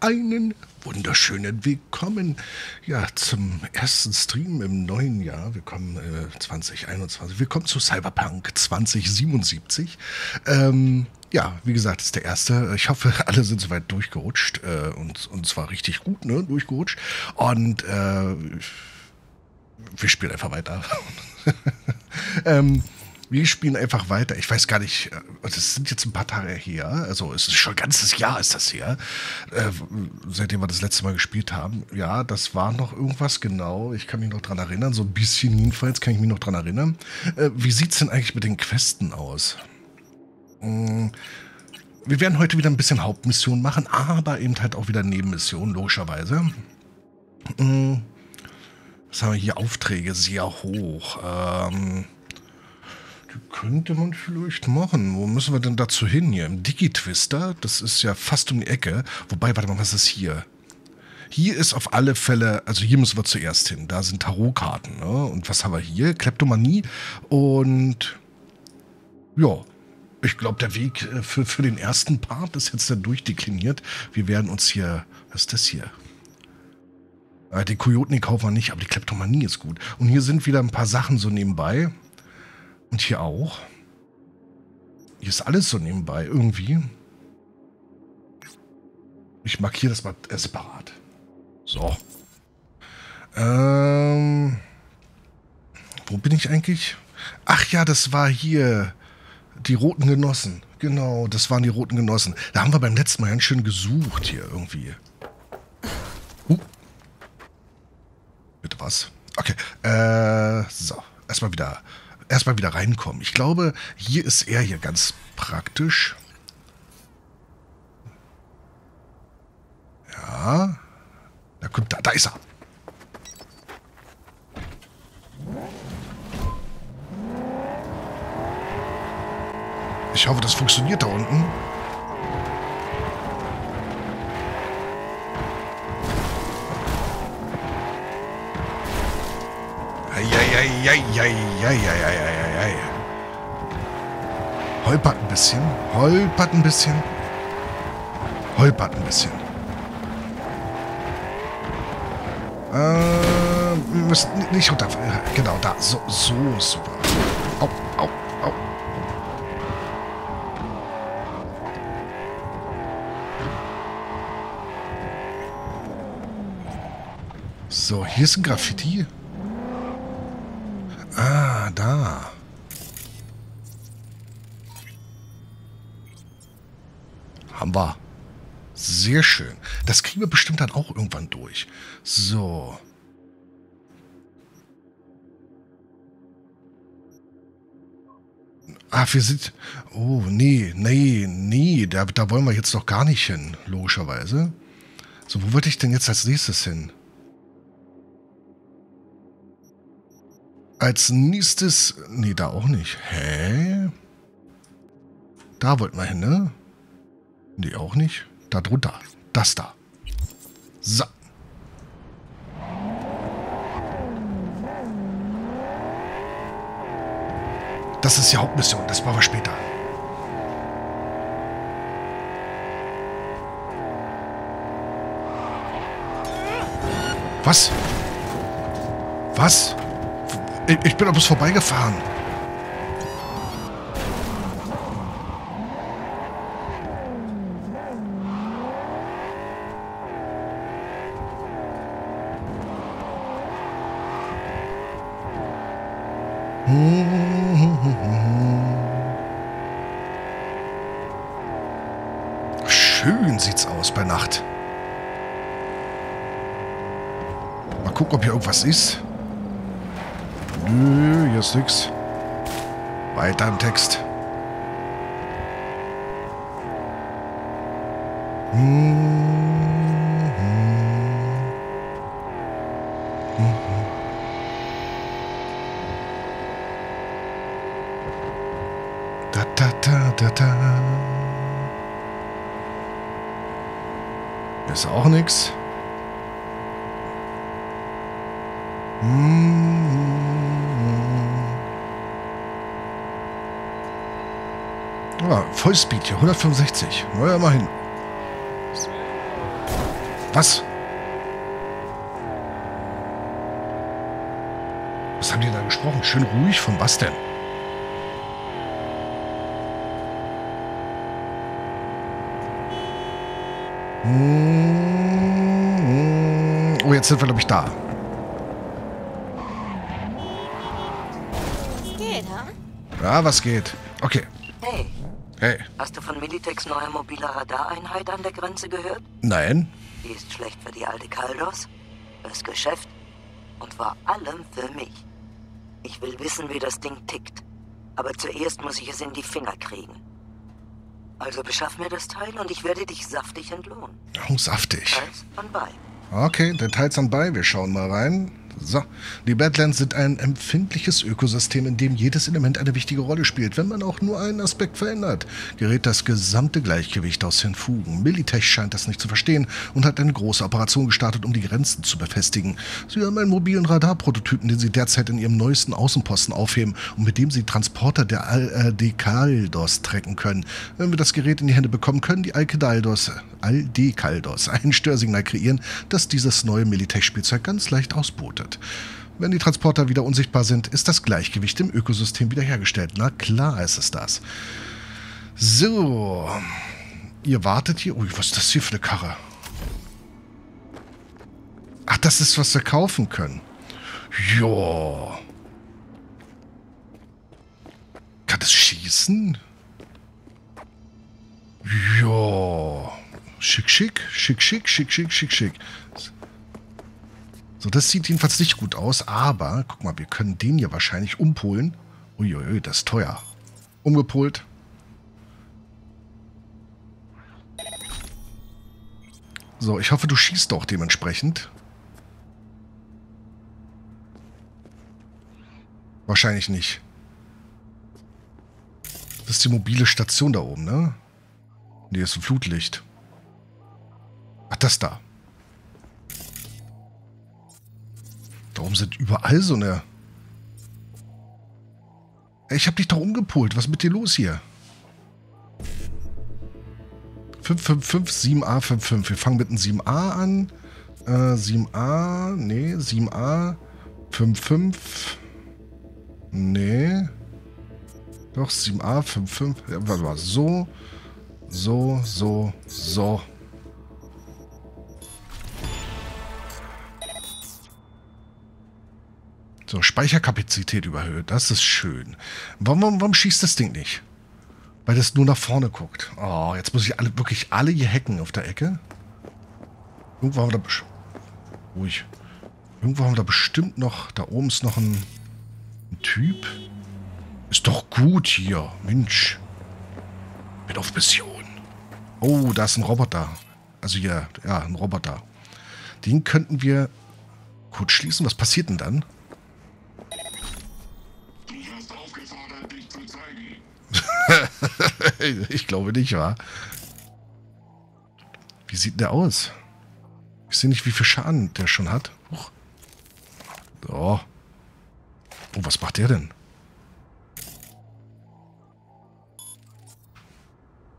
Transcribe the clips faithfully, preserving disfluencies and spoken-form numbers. einen wunderschönen Willkommen ja, zum ersten Stream im neuen Jahr. Wir kommen äh, zwanzig einundzwanzig. Willkommen zu Cyberpunk zwanzig siebenundsiebzig. Ähm, ja, wie gesagt, ist der erste. Ich hoffe, alle sind soweit durchgerutscht äh, und, und zwar richtig gut, ne? Durchgerutscht. Und äh, wir spielen einfach weiter. ähm, Wir spielen einfach weiter. Ich weiß gar nicht, das sind jetzt ein paar Tage her, also es ist schon ein ganzes Jahr ist das her, äh, seitdem wir das letzte Mal gespielt haben. Ja, das war noch irgendwas, genau, ich kann mich noch dran erinnern, so ein bisschen jedenfalls kann ich mich noch dran erinnern. Äh, wie sieht es denn eigentlich mit den Questen aus? Hm, wir werden heute wieder ein bisschen Hauptmission machen, aber eben halt auch wieder Nebenmissionen, logischerweise. Hm, was haben wir hier? Aufträge sehr hoch. Ähm... Könnte man vielleicht machen. Wo müssen wir denn dazu hin hier? Im Digi-Twister? Das ist ja fast um die Ecke. Wobei, warte mal, was ist hier? Hier ist auf alle Fälle, also hier müssen wir zuerst hin. Da sind Tarotkarten, ne? Und was haben wir hier? Kleptomanie. Und ja, ich glaube, der Weg für, für den ersten Part ist jetzt dann durchdekliniert. Wir werden uns hier, was ist das hier? Die Kojoten, die kaufen wir nicht, aber die Kleptomanie ist gut. Und hier sind wieder ein paar Sachen so nebenbei. Und hier auch. Hier ist alles so nebenbei, irgendwie. Ich markiere das mal äh, separat. So. Ähm. Wo bin ich eigentlich? Ach ja, das war hier. Die roten Genossen. Genau, das waren die roten Genossen. Da haben wir beim letzten Mal ganz schön gesucht hier irgendwie. Uh. Bitte was? Okay. Äh, so. Erstmal wieder... Erstmal wieder reinkommen. Ich glaube, hier ist er hier ganz praktisch. Ja. Da kommt er. Da ist er. Ich hoffe, das funktioniert da unten. Eieieiei. Holpert ein bisschen. Holpert ein bisschen. Holpert ein bisschen. Ähm, wir müssen nicht runterfallen. Genau, da. So, so super. Au, au, au. So, hier ist ein Graffiti. Ah, da. Haben wir. Sehr schön. Das kriegen wir bestimmt dann auch irgendwann durch. So. Ah, wir sind... Oh, nee, nee, nee. Da, da wollen wir jetzt noch gar nicht hin, logischerweise. So, wo wollte ich denn jetzt als nächstes hin? Als nächstes... Nee, da auch nicht. Hä? Da wollten wir hin, ne? Nee, auch nicht. Da drunter. Das da. So. Das ist die Hauptmission. Das machen wir später. Was? Was? Ich bin am Bus vorbeigefahren. Schön sieht's aus bei Nacht. Mal gucken, ob hier irgendwas ist. Nö, hier ist nix. Weiter im Text. Da, da, da, da, da. Hier ist auch nix. Vollspeed hier, hundertfünfundsechzig. Na ja, immerhin. Was? Was haben die da gesprochen? Schön ruhig. Von was denn? Oh, jetzt sind wir, glaube ich, da. Geht, huh? Ja, was geht? Okay. Hey. Hey. Hast du von Militechs neuer mobiler Radareinheit an der Grenze gehört? Nein. Die ist schlecht für die Aldecaldos, fürs Geschäft und vor allem für mich. Ich will wissen, wie das Ding tickt. Aber zuerst muss ich es in die Finger kriegen. Also beschaff mir das Teil und ich werde dich saftig entlohnen. Oh, saftig. Teils anbei. Okay, der Teils anbei. Wir schauen mal rein. So, die Badlands sind ein empfindliches Ökosystem, in dem jedes Element eine wichtige Rolle spielt. Wenn man auch nur einen Aspekt verändert, gerät das gesamte Gleichgewicht aus den Fugen. Militech scheint das nicht zu verstehen und hat eine große Operation gestartet, um die Grenzen zu befestigen. Sie haben einen mobilen Radarprototypen, den sie derzeit in ihrem neuesten Außenposten aufheben und mit dem sie Transporter der Aldecaldos trecken können. Wenn wir das Gerät in die Hände bekommen, können die Aldecaldos, Aldecaldos ein Störsignal kreieren, das dieses neue Militech-Spielzeug ganz leicht ausbootet. Wenn die Transporter wieder unsichtbar sind, ist das Gleichgewicht im Ökosystem wiederhergestellt. Na klar ist es das. So. Ihr wartet hier. Ui, was ist das hier für eine Karre? Ach, das ist, was wir kaufen können. Jo. Kann das schießen? Jo. Schick, schick, schick, schick, schick, schick, schick, schick. So, das sieht jedenfalls nicht gut aus, aber, guck mal, wir können den hier wahrscheinlich umpolen. Uiuiui, das ist teuer. Umgepolt. So, ich hoffe, du schießt auch dementsprechend. Wahrscheinlich nicht. Das ist die mobile Station da oben, ne? Ne, ist ein Flutlicht. Ach, das da. Warum sind überall so eine... Ich hab dich doch umgepolt. Was ist mit dir los hier? fünf fünf fünf, sieben A fünf fünf. Wir fangen mit einem sieben A an. Äh, sieben A... Nee, sieben A... fünf fünf... Nee... Doch, sieben A fünf fünf... Ja, warte mal. So... So, so, so... So, Speicherkapazität überhöht. Das ist schön. Warum, warum, warum schießt das Ding nicht? Weil das nur nach vorne guckt. Oh, jetzt muss ich alle, wirklich alle hier hacken auf der Ecke. Irgendwo haben wir da... Ruhig. Irgendwo haben wir da bestimmt noch... Da oben ist noch ein, ein Typ. Ist doch gut hier. Mensch. Bin auf Mission. Oh, da ist ein Roboter. Also ja, ja, ein Roboter. Den könnten wir kurz schließen. Was passiert denn dann? Ich glaube nicht, wa? Wie sieht der aus? Ich sehe nicht, wie viel Schaden der schon hat. Huch. Oh. Oh, was macht der denn?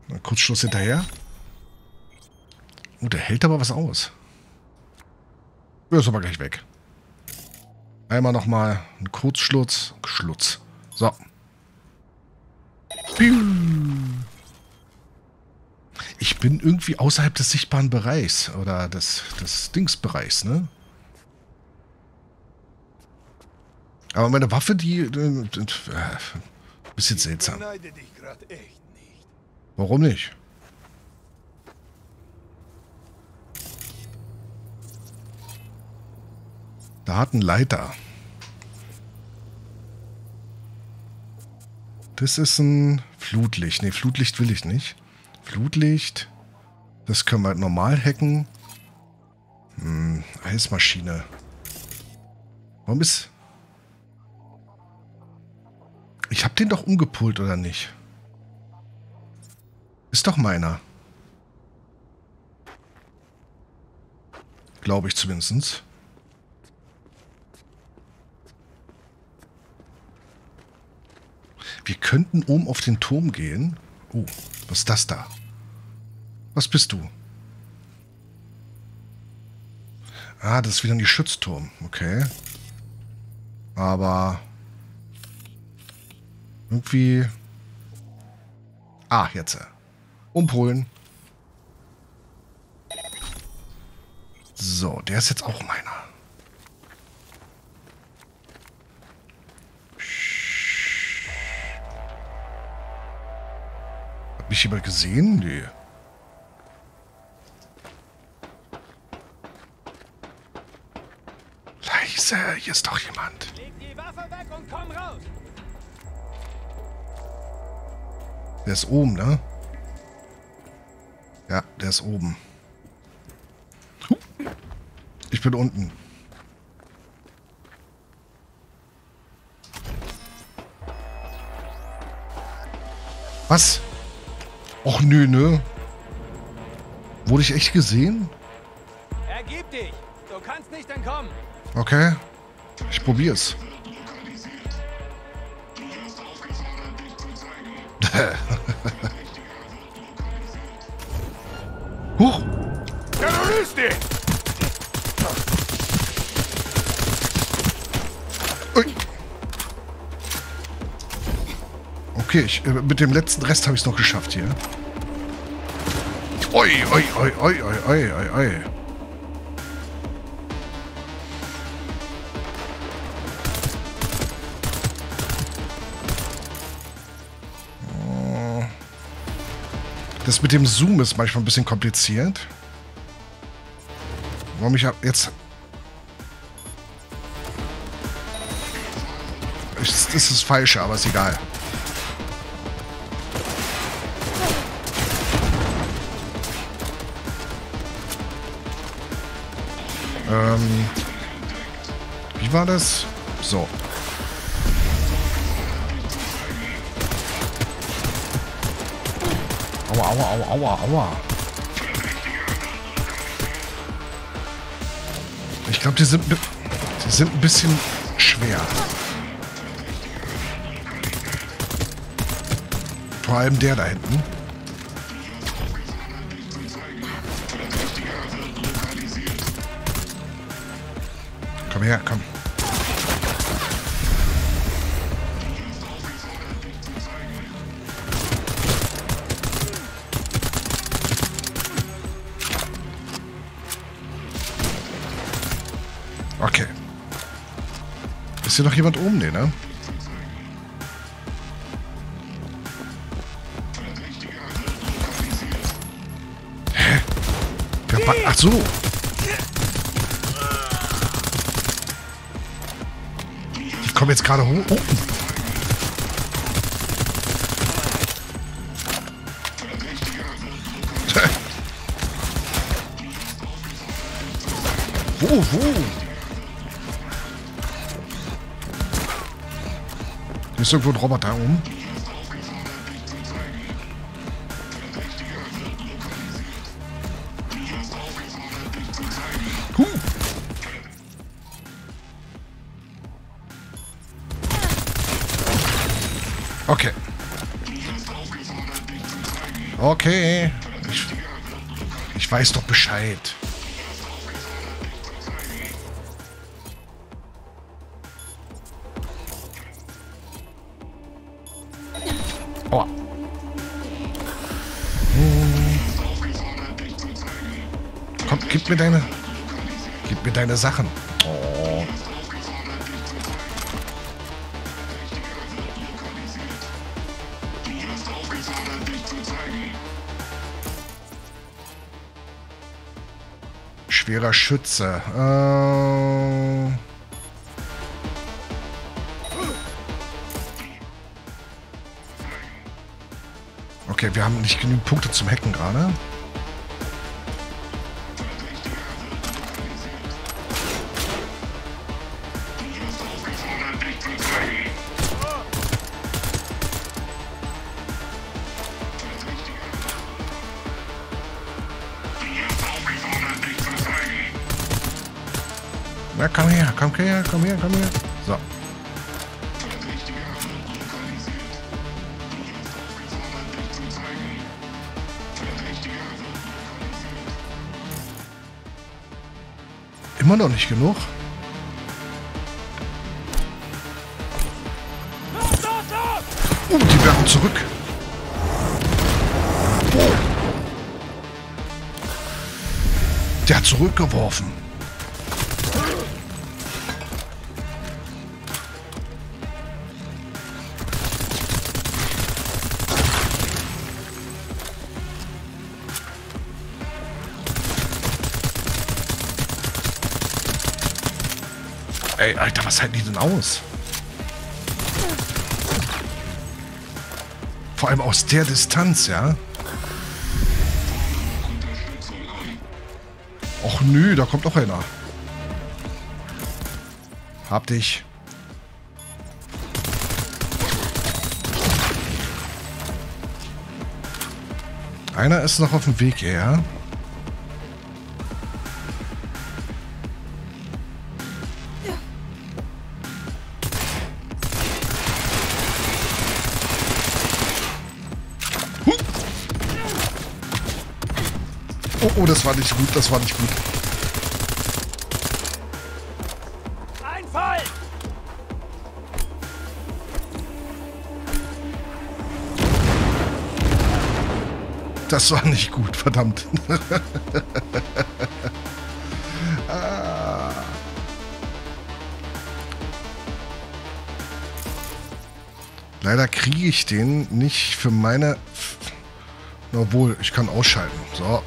Na, Kurzschluss hinterher. Oh, der hält aber was aus. Der ist aber gleich weg. Einmal nochmal ein Kurzschluss. Schlutz. So. Ich bin irgendwie außerhalb des sichtbaren Bereichs oder des, des Dingsbereichs, ne? Aber meine Waffe, die... Äh, bisschen seltsam. Warum nicht? Da hat ein Leiter. Das ist ein Flutlicht. Ne, Flutlicht will ich nicht. Flutlicht. Das können wir halt normal hacken. Hm, Eismaschine. Warum ist... Ich hab den doch umgepult, oder nicht? Ist doch meiner. Glaube ich zumindest. Wir könnten oben auf den Turm gehen. Oh, was ist das da? Was bist du? Ah, das ist wieder ein Geschützturm. Okay. Aber... irgendwie... Ah, jetzt. Umholen. So, der ist jetzt auch meiner. Hat mich jemand gesehen? Nee. Leise, hier ist doch jemand. Leg die Waffe weg und komm raus! Der ist oben, ne? Ja, der ist oben. Ich bin unten. Was? Och nö, nö. Wurde ich echt gesehen? Ergib dich. Du kannst nicht entkommen. Okay. Ich probier's. Huch! Terroristen! Okay, ich, mit dem letzten Rest habe ich es noch geschafft hier. Oi, oi, oi, oi, oi, oi, oi. Das mit dem Zoom ist manchmal ein bisschen kompliziert. Warum ich jetzt... Das ist das Falsche, aber ist egal. Ähm... Wie war das? So. Aua, aua, aua, aua, aua. Ich glaube, die sind, die sind ein bisschen schwer. Vor allem der da hinten. Komm her, komm. Okay. Ist hier noch jemand oben, ne, ne? Hä? Der Mann, ach so. Ich komme jetzt gerade hoch. Oh. Wo, wo? Ist irgendwo ein Roboter um? Huh. Okay. Okay. Ich, ich weiß doch Bescheid. Aua. Hm. Komm, gib mir deine... Gib mir deine Sachen. Oh. Schwerer Schütze. Äh... Okay, wir haben nicht genügend Punkte zum Hacken gerade. Na, komm her, komm her, komm her, komm her. So. Immer noch nicht genug. Oh, die werden zurück. Der hat zurückgeworfen. Ey, Alter, was halten die denn aus? Vor allem aus der Distanz, ja? Och nö, da kommt noch einer. Hab dich. Einer ist noch auf dem Weg hier, ja? Oh, oh, das war nicht gut, das war nicht gut. Ein Fall! Das war nicht gut, verdammt. Ah. Leider kriege ich den nicht für meine... Obwohl, ich kann ausschalten. So.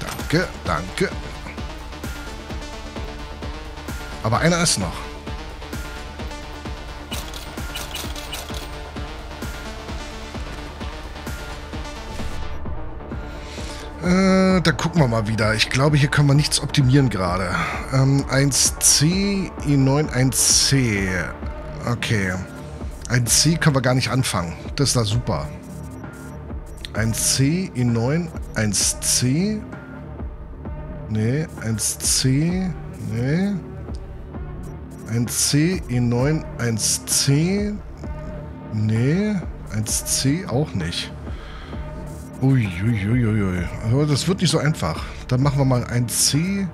Danke, danke. Aber einer ist noch. Äh, da gucken wir mal wieder. Ich glaube, hier kann man nichts optimieren gerade. Ähm, eins C, E neun, eins C. Okay. eins C können wir gar nicht anfangen. Das ist da super. eins C, E neun, eins C... Nee, eins C, nee. eins C, E neun, eins C, nee. eins C auch nicht. Uiuiuiui. Ui, ui, ui. Aber das wird nicht so einfach. Dann machen wir mal eins C.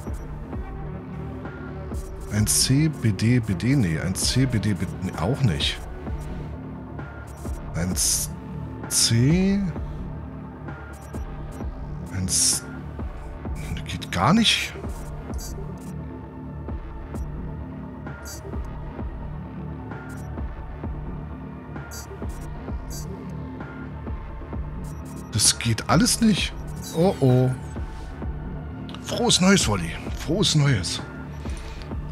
eins C, B D, B D, nee. eins C, B D, B D, nee, auch nicht. eins C. eins C. Gar nicht. Das geht alles nicht. Oh oh. Frohes Neues, Wolli. Frohes Neues.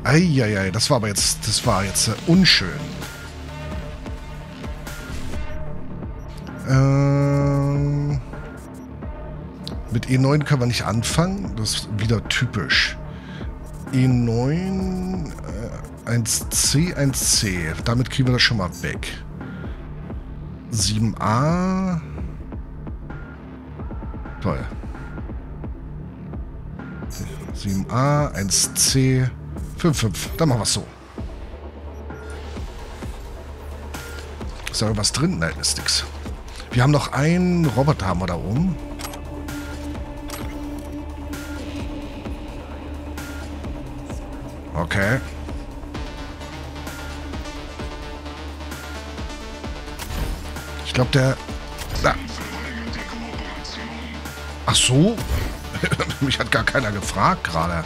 Eieiei, das war aber jetzt, das war jetzt äh, unschön. Ähm... Mit E neun können wir nicht anfangen. Das ist wieder typisch. E neun, äh, eins C, eins C. Damit kriegen wir das schon mal weg. sieben A. Toll. sieben A, eins C, fünf fünf. Dann machen wir es so. Ist da irgendwas drin? Nein, ist nichts. Wir haben noch einen Roboter haben wir da oben. Okay. Ich glaube, der... Na. Ach so? Mich hat gar keiner gefragt gerade.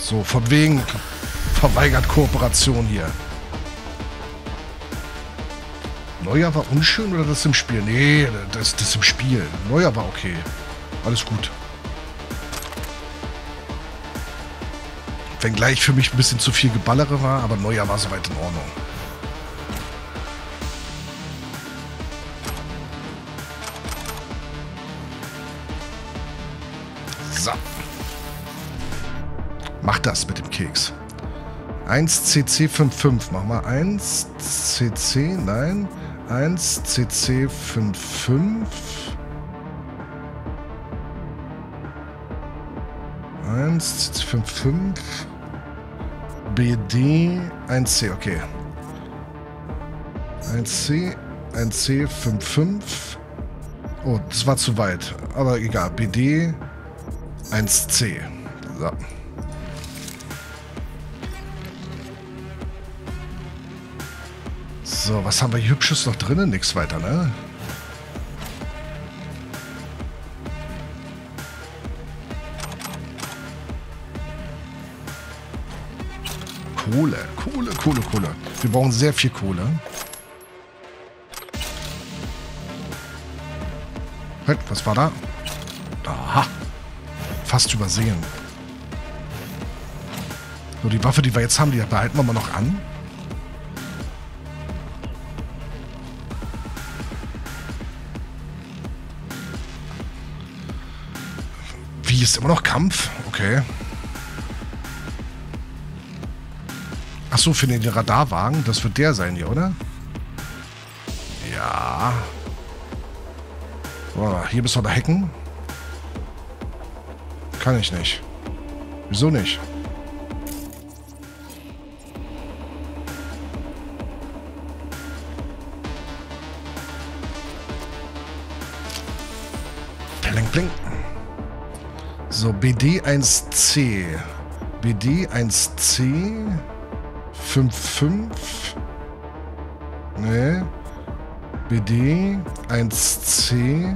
So, von wegen verweigert Kooperation hier. Neuer war unschön oder das im Spiel? Nee, das, das im Spiel. Neuer war okay. Alles gut. Wenngleich für mich ein bisschen zu viel Geballere war, aber Neuer war soweit in Ordnung. So. Mach das mit dem Keks. eins C C fünf fünf. Mach mal eins C C. Nein. eins C C fünf fünf eins fünf fünf B D eins C, okay. eins C, eins C fünf fünf. Oh, das war zu weit, aber egal. B D eins C. So. So, was haben wir hier Hübsches noch drinnen? Nichts weiter, ne? Kohle, Kohle, Kohle, Kohle. Wir brauchen sehr viel Kohle. Halt, was war da? Aha. Fast übersehen. So, die Waffe, die wir jetzt haben, die behalten wir mal noch an. Wie, ist immer noch Kampf? Okay. Ach so, für den Radarwagen, das wird der sein hier, oder? Ja. Oh, hier bist du da hacken. Kann ich nicht. Wieso nicht? Blink, blink. So, B D eins C. B D eins C. fünf fünf. Ne. B D eins C.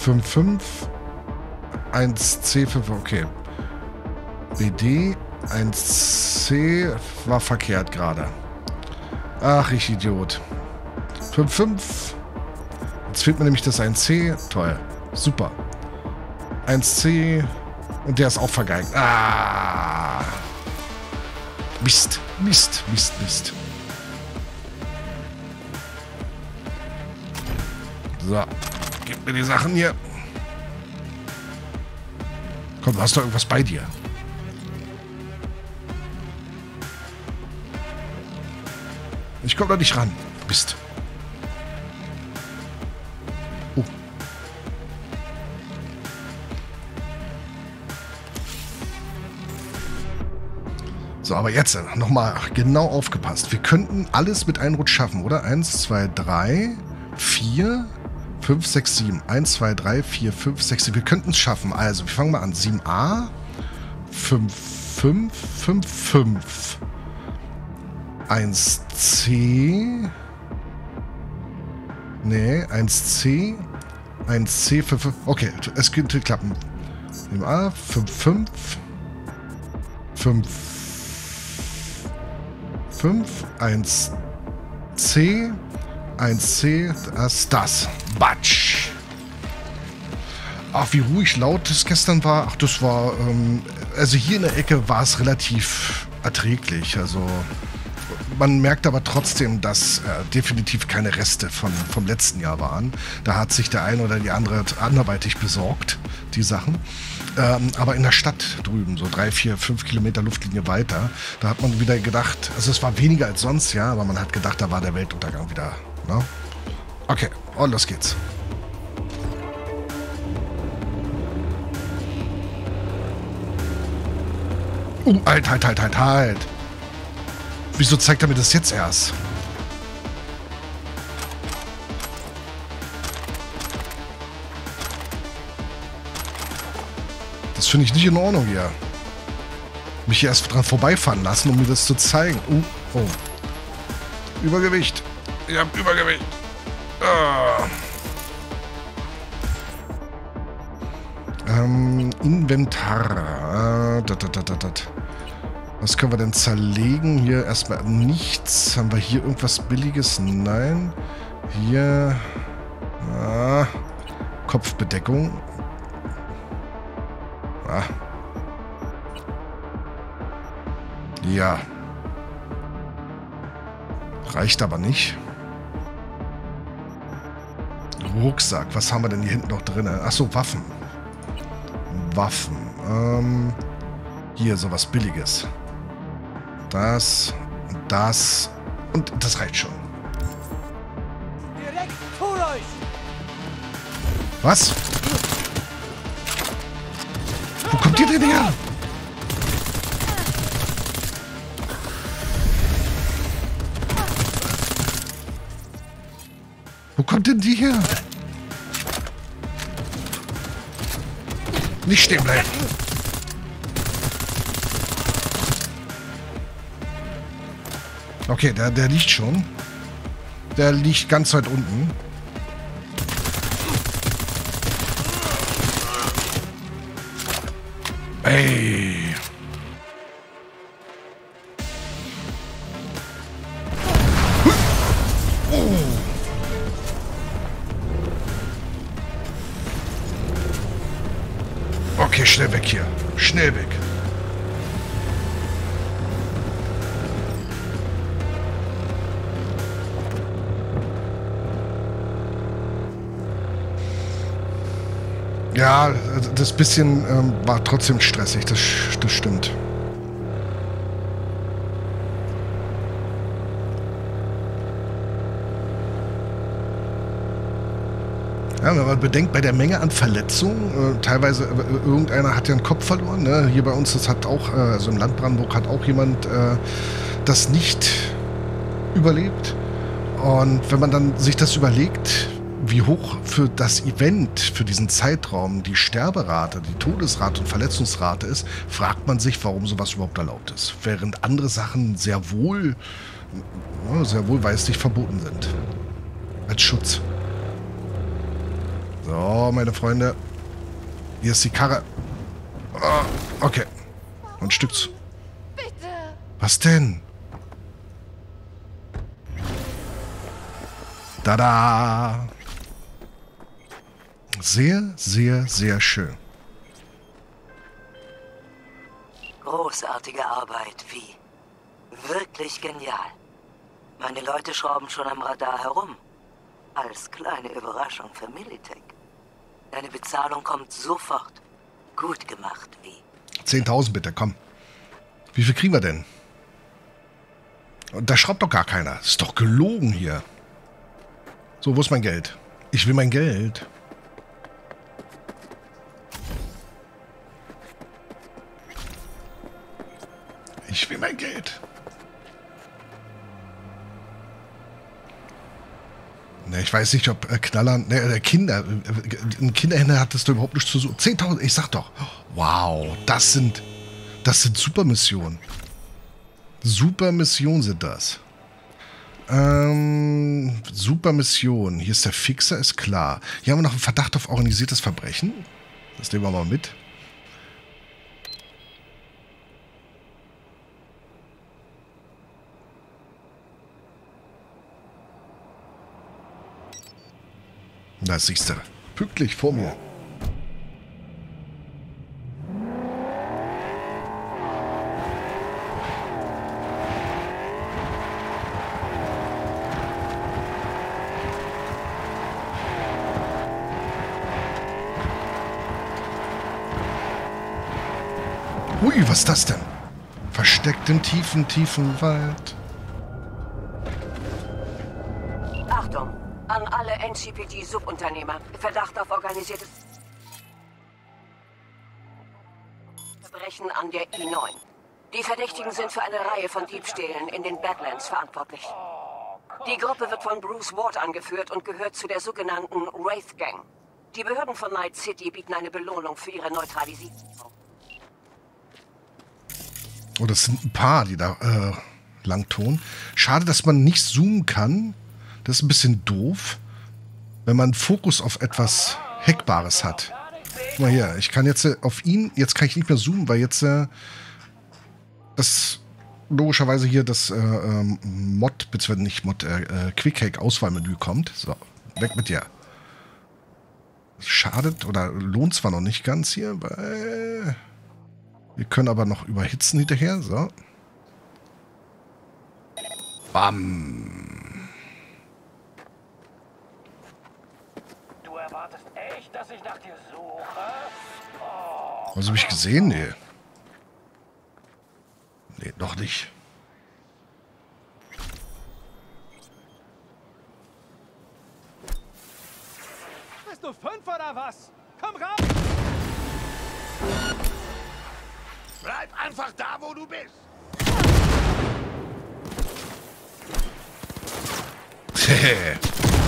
fünf fünf. eins C fünf. Okay. B D eins C war verkehrt gerade. Ach, ich Idiot. fünf fünf. Jetzt fehlt mir nämlich das eins C. Toll. Super. eins C. Und der ist auch vergeigt. Ah. Mist. Mist. Mist. Mist. So. Gib mir die Sachen hier. Komm, du hast doch irgendwas bei dir. Ich komme da nicht ran. Mist. Oh. So, aber jetzt nochmal genau aufgepasst. Wir könnten alles mit einem Rutsch schaffen, oder? eins, zwei, drei, vier, fünf, sechs, sieben. eins, zwei, drei, vier, fünf, sechs, sieben. Wir könnten es schaffen. Also, wir fangen mal an. sieben a. fünf, fünf, fünf, fünf. eins c. Nee, eins c. eins c, fünf, fünf. Okay, es könnte klappen. sieben a, fünf, fünf. fünf, fünf. eins c. eins c, das, das. Batsch. Ach, wie ruhig laut das gestern war. Ach, das war, ähm, also hier in der Ecke war es relativ erträglich. Also, man merkt aber trotzdem, dass äh, definitiv keine Reste von, vom letzten Jahr waren. Da hat sich der eine oder die andere anderweitig besorgt, die Sachen. Ähm, aber in der Stadt drüben, so drei, vier, fünf Kilometer Luftlinie weiter, da hat man wieder gedacht, also es war weniger als sonst, ja, aber man hat gedacht, da war der Weltuntergang wieder, ne? Okay, und los geht's. Uh, halt, halt, halt, halt, halt. Wieso zeigt er mir das jetzt erst? Das finde ich nicht in Ordnung hier. Mich hier erst dran vorbeifahren lassen, um mir das zu zeigen. Uh, oh. Übergewicht. Ich hab Übergewicht. Ah. Ähm, Inventar. Ah, dat, dat, dat, dat. Was können wir denn zerlegen? Hier erstmal nichts. Haben wir hier irgendwas Billiges? Nein. Hier. Ah. Kopfbedeckung. Ah. Ja. Reicht aber nicht. Rucksack. Was haben wir denn hier hinten noch drin? Achso, Waffen. Waffen. Ähm, hier sowas Billiges. Das, das und das reicht schon. Direkt vor euch. Was? Wo kommt ihr denn her? Wo kommt denn die her? Nicht stehen bleiben. Okay, der, der liegt schon. Der liegt ganz weit unten. Ey. Oh. Okay, schnell weg hier. Schnell weg. Ja, das bisschen ähm, war trotzdem stressig, das, das stimmt. Ja, wenn man bedenkt, bei der Menge an Verletzungen, äh, teilweise, äh, irgendeiner hat ja einen Kopf verloren, ne? Hier bei uns, das hat auch, äh, also im Land Brandenburg hat auch jemand äh, das nicht überlebt. Und wenn man dann sich das überlegt, wie hoch für das Event, für diesen Zeitraum die Sterberate, die Todesrate und Verletzungsrate ist, fragt man sich, warum sowas überhaupt erlaubt ist. Während andere Sachen sehr wohl, sehr wohlweislich verboten sind. Als Schutz. So, meine Freunde. Hier ist die Karre. Oh, okay. Ein Stück zu. Bitte. Was denn? Tada! Sehr, sehr, sehr schön. Großartige Arbeit, wie? Wirklich genial. Meine Leute schrauben schon am Radar herum. Als kleine Überraschung für Militech. Deine Bezahlung kommt sofort. Gut gemacht, wie? zehntausend bitte, komm. Wie viel kriegen wir denn? Und da schraubt doch gar keiner. Ist doch gelogen hier. So, wo ist mein Geld? Ich will mein Geld. Ich will mein Geld. Ne, ich weiß nicht, ob äh, Knaller... Ne, Kinder. Äh, in Kinderhändler hattest du überhaupt nichts zu suchen. zehntausend, ich sag doch. Wow, das sind... Das sind Supermissionen. Supermissionen sind das. Ähm, Supermission. Hier ist der Fixer, ist klar. Hier haben wir noch einen Verdacht auf organisiertes Verbrechen. Das nehmen wir mal mit. Da siehst du. Pünktlich vor mir. Ui, was ist das denn? Versteckt im tiefen, tiefen Wald. Achtung! An alle N C P D-Subunternehmer. Verdacht auf organisiertes Verbrechen an der I neun. Die Verdächtigen sind für eine Reihe von Diebstählen in den Badlands verantwortlich. Die Gruppe wird von Bruce Ward angeführt und gehört zu der sogenannten Wraith Gang. Die Behörden von Night City bieten eine Belohnung für ihre Neutralisierung. Oh, das sind ein paar, die da äh, langtun. Schade, dass man nicht zoomen kann. Das ist ein bisschen doof, wenn man Fokus auf etwas Hackbares hat. Guck mal hier, ich kann jetzt äh, auf ihn, jetzt kann ich nicht mehr zoomen, weil jetzt äh, das logischerweise hier das äh, ähm, Mod, beziehungsweise nicht Mod, äh, äh, Quick-Hack-Auswahlmenü kommt. So, weg mit dir. Schadet oder lohnt zwar noch nicht ganz hier, weil... Wir können aber noch überhitzen hinterher, so. Bam. Du erwartest echt, dass ich nach dir suche? Oh. Hast du mich gesehen? Nee. Nee, noch nicht. Bist du fünf oder was? Komm raus! Bleib einfach da, wo du bist.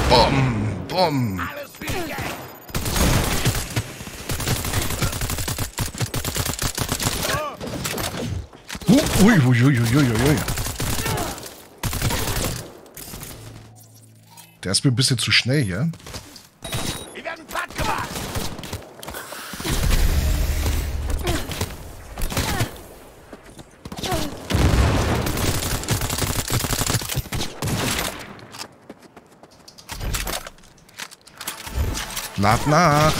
Bom, bom. Alles für die Gang. Uh, ui, ui, ui, ui, ui. Der ist mir ein bisschen zu schnell hier. Wir werden platt gemacht. Lad nach.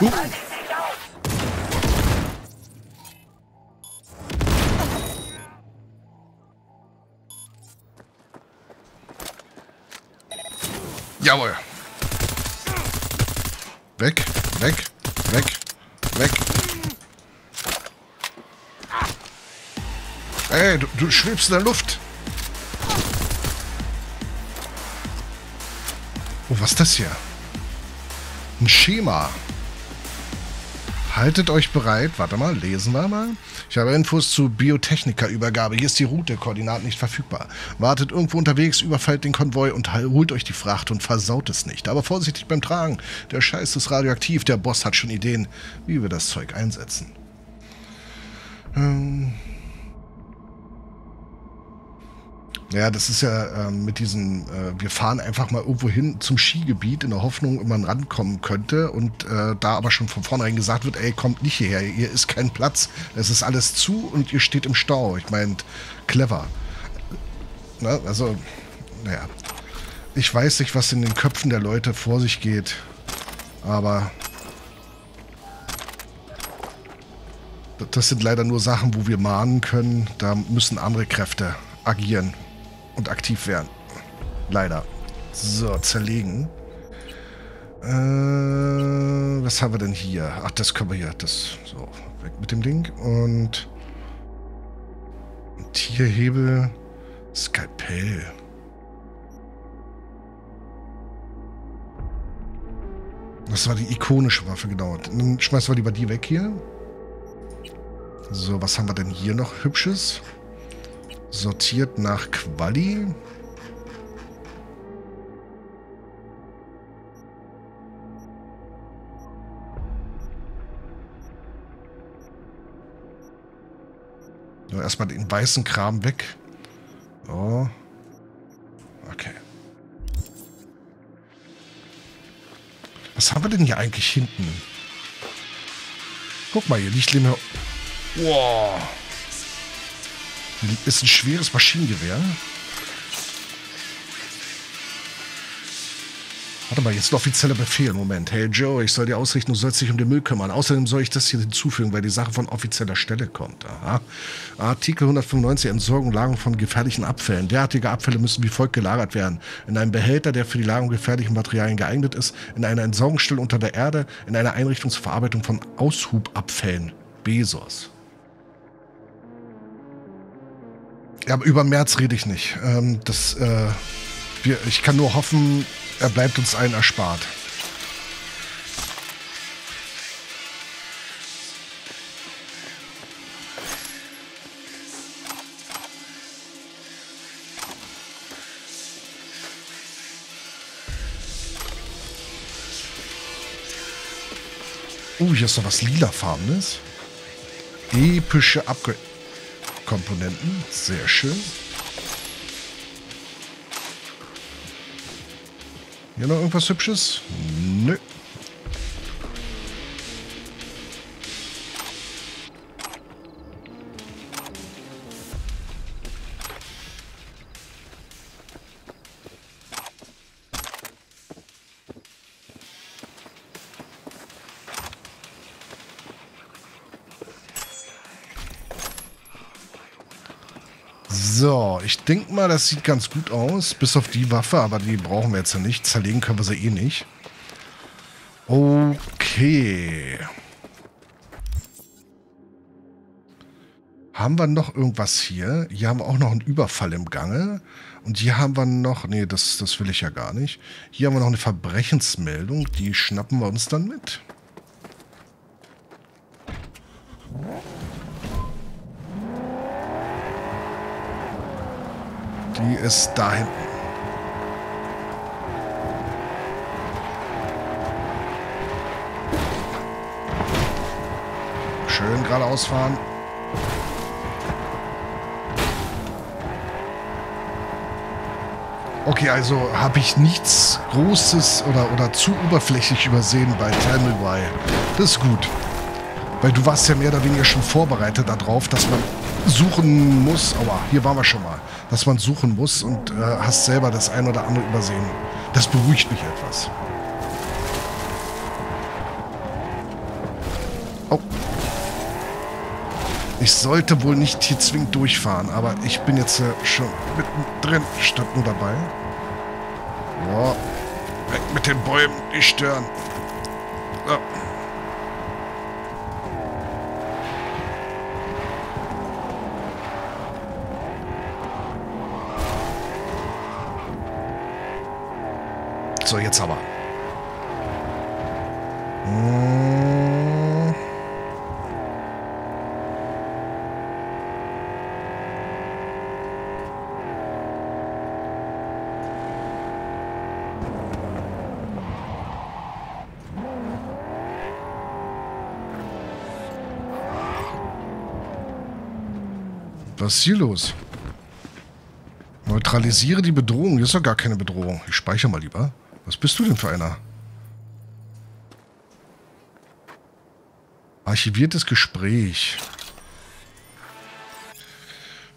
Uh. Jawohl. Weg, weg, weg, weg. Ey, du, du schwebst in der Luft. Oh, was ist das hier? Ein Schema. Haltet euch bereit. Warte mal, lesen wir mal. Ich habe Infos zur Biotechnikerübergabe. Hier ist die Route, Koordinaten nicht verfügbar. Wartet irgendwo unterwegs, überfällt den Konvoi und holt euch die Fracht und versaut es nicht. Aber vorsichtig beim Tragen. Der Scheiß ist radioaktiv. Der Boss hat schon Ideen, wie wir das Zeug einsetzen. Ähm ja, das ist ja äh, mit diesem, äh, wir fahren einfach mal irgendwo hin zum Skigebiet in der Hoffnung, ob man rankommen könnte und äh, da aber schon von vornherein gesagt wird, ey, kommt nicht hierher, hier ist kein Platz, es ist alles zu und ihr steht im Stau. Ich meine, clever. Na, also, naja, ich weiß nicht, was in den Köpfen der Leute vor sich geht, aber das sind leider nur Sachen, wo wir mahnen können, da müssen andere Kräfte agieren. Und aktiv werden. Leider. So, zerlegen. Äh, was haben wir denn hier? Ach, das können wir hier. Das, so, weg mit dem Ding. Und Tierhebel. Skalpell. Das war die ikonische Waffe, genau. Dann schmeißen wir lieber die weg hier. So, was haben wir denn hier noch Hübsches? Sortiert nach Quali. So, erstmal den weißen Kram weg. Oh. Okay. Was haben wir denn hier eigentlich hinten? Guck mal, hier liegt Lehme. Wow. Ist ein schweres Maschinengewehr. Warte mal, jetzt ein offizieller Befehl. Moment. Hey Joe, ich soll dir ausrichten, du sollst dich um den Müll kümmern. Außerdem soll ich das hier hinzufügen, weil die Sache von offizieller Stelle kommt. Aha. Artikel hundertfünfundneunzig, Entsorgung und Lagerung von gefährlichen Abfällen. Derartige Abfälle müssen wie folgt gelagert werden. In einem Behälter, der für die Lagerung gefährlichen Materialien geeignet ist. In einer Entsorgungsstelle unter der Erde. In einer Einrichtung zur Verarbeitung von Aushubabfällen. Bezos. Ja, aber über März rede ich nicht. Ähm, das, äh, wir, ich kann nur hoffen, er bleibt uns allen erspart. Uh, hier ist noch was lilafarbenes. Epische Upgrade. Komponenten, sehr schön. Hier noch irgendwas Hübsches? Nö. So, ich denke mal, das sieht ganz gut aus. Bis auf die Waffe, aber die brauchen wir jetzt ja nicht. Zerlegen können wir sie eh nicht. Okay. Haben wir noch irgendwas hier? Hier haben wir auch noch einen Überfall im Gange. Und hier haben wir noch... Nee, das, das will ich ja gar nicht. Hier haben wir noch eine Verbrechensmeldung. Die schnappen wir uns dann mit. Die ist da hinten. Schön geradeaus fahren. Okay, also habe ich nichts Großes oder, oder zu oberflächlich übersehen bei Tell Me Why. Das ist gut. Weil du warst ja mehr oder weniger schon vorbereitet darauf, dass man suchen muss. Aua, hier waren wir schon mal. Dass man suchen muss und äh, hast selber das ein oder andere übersehen. Das beruhigt mich etwas. Oh. Ich sollte wohl nicht hier zwingend durchfahren, aber ich bin jetzt äh, schon mittendrin statt nur dabei. Boah. Weg mit den Bäumen, die stören. Ja. So, jetzt aber. Hm. Was ist hier los? Neutralisiere die Bedrohung. Hier ist doch gar keine Bedrohung. Ich speichere mal lieber. Was bist du denn für einer? Archiviertes Gespräch.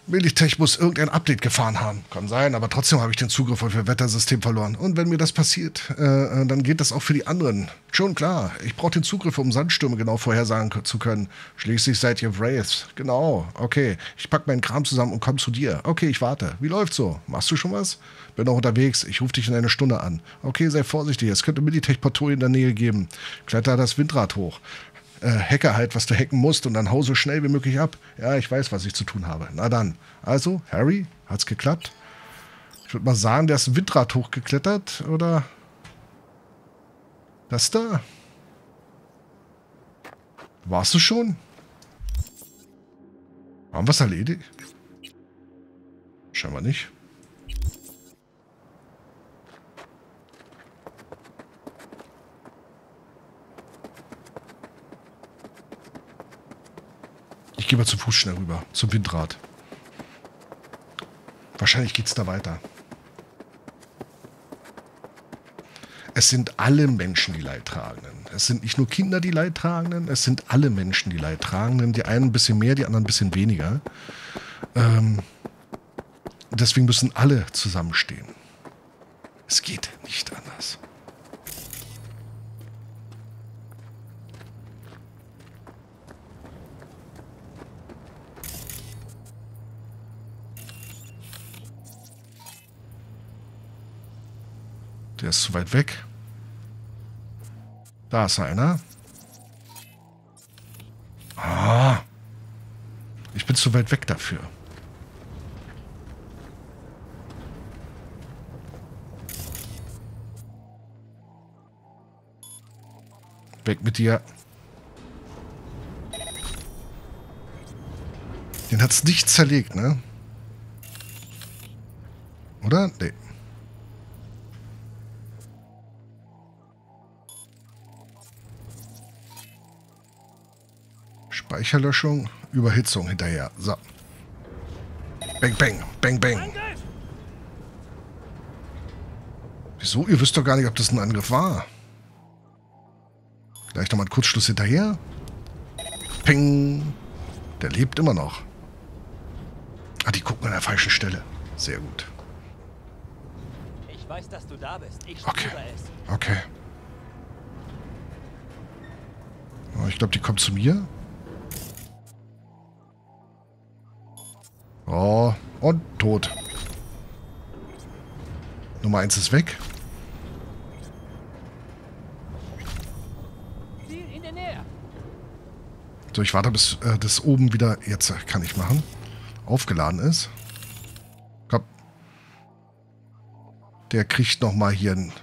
Militech muss irgendein Update gefahren haben. Kann sein, aber trotzdem habe ich den Zugriff auf ihr Wettersystem verloren. Und wenn mir das passiert, äh, dann geht das auch für die anderen. Schon klar, ich brauche den Zugriff, um Sandstürme genau vorhersagen zu können. Schließlich seid ihr Wraiths. Genau, okay. Ich packe meinen Kram zusammen und komme zu dir. Okay, ich warte. Wie läuft's so? Machst du schon was? Bin noch unterwegs. Ich rufe dich in einer Stunde an. Okay, sei vorsichtig. Es könnte Militech-Patrouille in der Nähe geben. Kletter das Windrad hoch. Äh, hacke halt, was du hacken musst und dann hau so schnell wie möglich ab. Ja, ich weiß, was ich zu tun habe. Na dann. Also, Harry, hat's geklappt? Ich würde mal sagen, der ist ein Windrad hochgeklettert, oder? Das da? Warst du schon? Haben wir es erledigt? Scheinbar nicht. Ich gehe mal zu Fuß schnell rüber, zum Windrad. Wahrscheinlich geht es da weiter. Es sind alle Menschen die Leidtragenden. Es sind nicht nur Kinder die Leidtragenden, es sind alle Menschen die Leidtragenden. Die einen ein bisschen mehr, die anderen ein bisschen weniger. Ähm, deswegen müssen alle zusammenstehen. Es geht nicht anders. Der ist zu weit weg. Da ist einer. Ah. Ich bin zu weit weg dafür. Weg mit dir. Den hat's nicht zerlegt, ne? Oder? Nee. Speicherlöschung, Überhitzung hinterher. So. Bang, bang, bang, bang. Wieso? Ihr wisst doch gar nicht, ob das ein Angriff war. Gleich nochmal einen Kurzschluss hinterher. Ping. Der lebt immer noch. Ah, die gucken an der falschen Stelle. Sehr gut. Ich weiß, dass du da bist. Ich okay. Okay. Oh, ich glaube, die kommt zu mir. Oh, und tot. Nummer eins ist weg. So, ich warte, bis äh, das oben wieder, jetzt kann ich machen, aufgeladen ist. Komm. Der kriegt nochmal hier einen,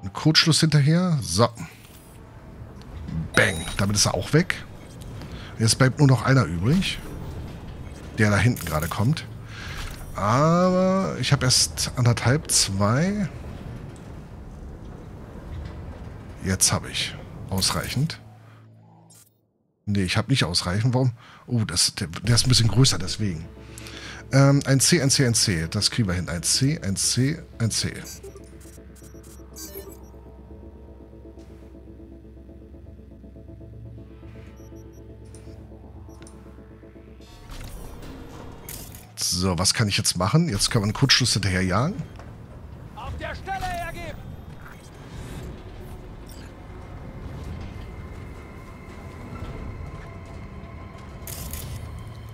einen Kurzschluss hinterher. So. Bang. Damit ist er auch weg. Jetzt bleibt nur noch einer übrig, der da hinten gerade kommt. Aber ich habe erst anderthalb, zwei. Jetzt habe ich ausreichend. Ne, ich habe nicht ausreichend. Warum? Oh, das, der, der ist ein bisschen größer, deswegen. Ähm, ein C, ein C, ein C. Das kriegen wir hin. Ein C, ein C, ein C. So, was kann ich jetzt machen? Jetzt kann man einen Kurzschluss hinterher jagen. Auf der Stelle hergeben!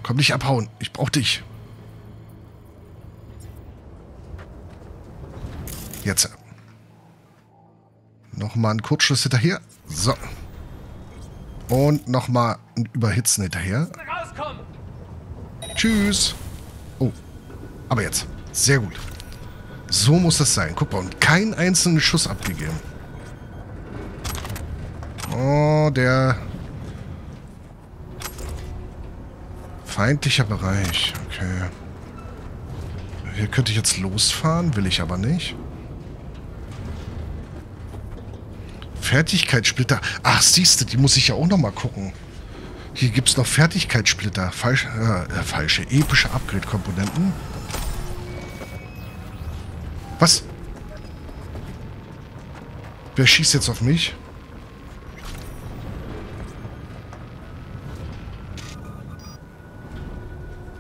Komm, nicht abhauen. Ich brauch dich. Jetzt. Nochmal einen Kurzschluss hinterher. So. Und nochmal ein Überhitzen hinterher. Tschüss. Oh, aber jetzt. Sehr gut. So muss das sein. Guck mal, und keinen einzelnen Schuss abgegeben. Oh, der... feindlicher Bereich. Okay. Hier könnte ich jetzt losfahren, will ich aber nicht. Fertigkeitssplitter. Ach, siehst du, die muss ich ja auch nochmal gucken. Hier gibt es noch Fertigkeitssplitter. Falsch, äh, falsche, epische Upgrade-Komponenten. Was? Wer schießt jetzt auf mich?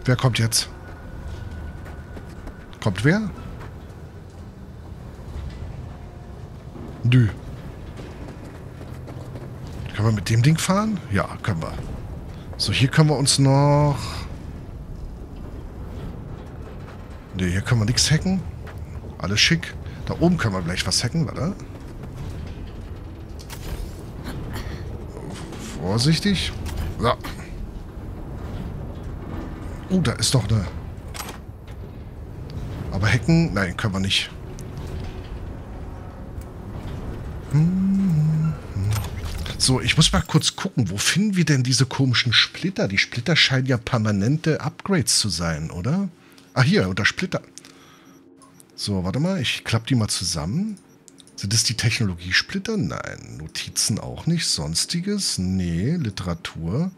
Wer kommt jetzt? Kommt wer? Nö. Können wir mit dem Ding fahren? Ja, können wir. So, hier können wir uns noch... Ne, hier können wir nichts hacken. Alles schick. Da oben können wir gleich was hacken, warte. Vorsichtig. So. Oh, da ist doch eine... Aber hacken? Nein, können wir nicht. So, ich muss mal kurz gucken, wo finden wir denn diese komischen Splitter? Die Splitter scheinen ja permanente Upgrades zu sein, oder? Ah, hier, unter Splitter. So, warte mal, ich klappe die mal zusammen. Sind das die Technologiesplitter? Nein. Notizen auch nicht. Sonstiges? Nee. Literatur?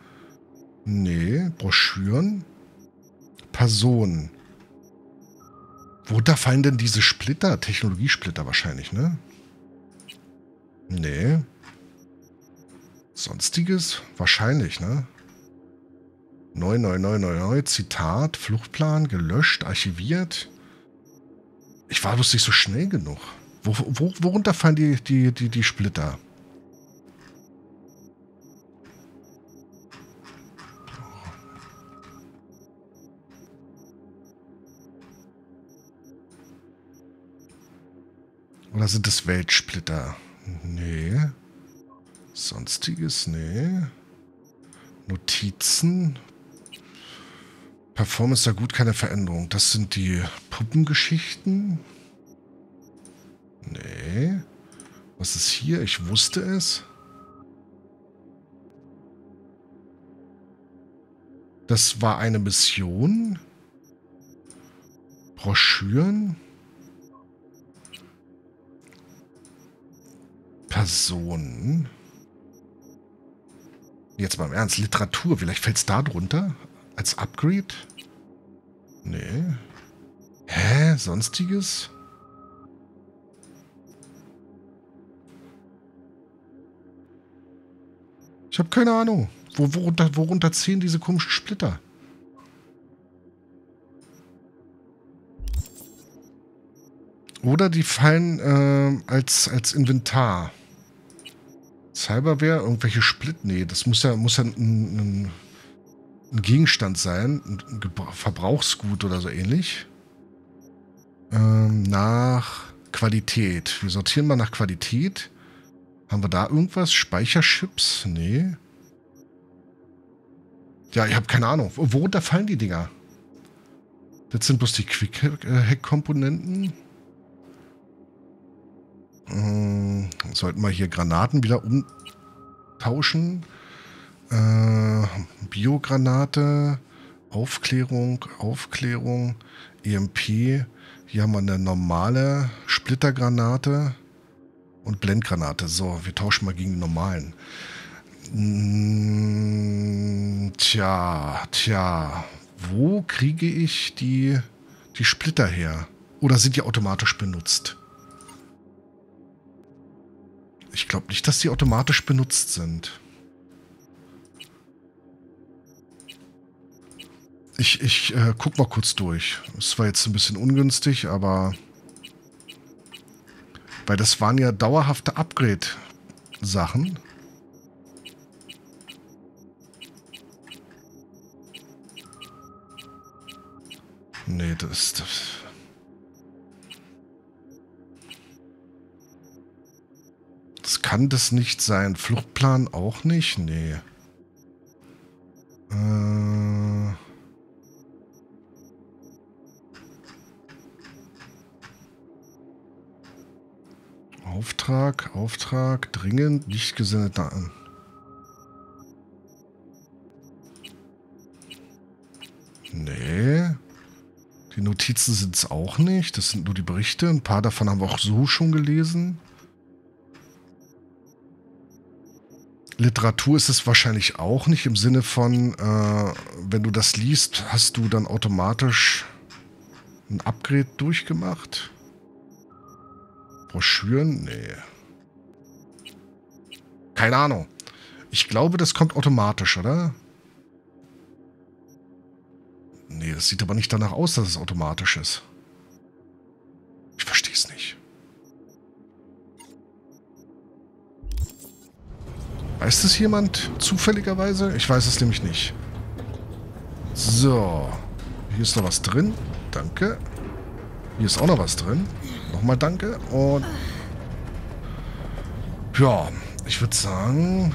Nee. Broschüren? Personen. Worunter fallen denn diese Splitter? Technologiesplitter wahrscheinlich, ne? Nee. Sonstiges? Wahrscheinlich, ne? Neu, neu, neu, neu, neu. Zitat, Fluchtplan, gelöscht, archiviert. Ich war bloß nicht so schnell genug. Wo, wo, worunter fallen die, die, die, die Splitter? Oder sind das Weltsplitter? Nee. Sonstiges? Nee. Notizen. Performance da gut, keine Veränderung. Das sind die Puppengeschichten. Nee. Was ist hier? Ich wusste es. Das war eine Mission. Broschüren. Personen. Jetzt mal im Ernst, Literatur, vielleicht fällt es da drunter? Als Upgrade? Nee. Hä? Sonstiges? Ich habe keine Ahnung. Wo, worunter, worunter zählen diese komischen Splitter? Oder die fallen äh, als, als Inventar. Cyberware, irgendwelche Split, nee, das muss ja, muss ja ein, ein, ein Gegenstand sein, ein Verbrauchsgut oder so ähnlich. Ähm, nach Qualität. Wir sortieren mal nach Qualität. Haben wir da irgendwas? Speicherchips? Nee. Ja, ich habe keine Ahnung. Worunter fallen die Dinger? Das sind bloß die Quick-Hack-Komponenten. Hm, sollten wir hier Granaten wieder umtauschen. Äh, Biogranate. Aufklärung, Aufklärung, E M P. Hier haben wir eine normale Splittergranate und Blendgranate. So, wir tauschen mal gegen die normalen. Hm, tja, tja. Wo kriege ich die, die Splitter her? Oder sind die automatisch benutzt? Ich glaube nicht, dass die automatisch benutzt sind. Ich, ich äh, guck mal kurz durch. Es war jetzt ein bisschen ungünstig, aber... Weil das waren ja dauerhafte Upgrade-Sachen. Nee, das... das Das kann das nicht sein. Fluchtplan auch nicht? Nee. Äh... Auftrag, Auftrag, dringend, nicht gesendete Daten. Nee. Die Notizen sind es auch nicht. Das sind nur die Berichte. Ein paar davon haben wir auch so schon gelesen. Literatur ist es wahrscheinlich auch nicht im Sinne von, äh, wenn du das liest, hast du dann automatisch ein Upgrade durchgemacht. Broschüren? Nee. Keine Ahnung. Ich glaube, das kommt automatisch, oder? Nee, das sieht aber nicht danach aus, dass es automatisch ist. Ich verstehe es nicht. Weiß das jemand zufälligerweise? Ich weiß es nämlich nicht. So. Hier ist noch was drin. Danke. Hier ist auch noch was drin. Nochmal danke. Und ja, ich würde sagen...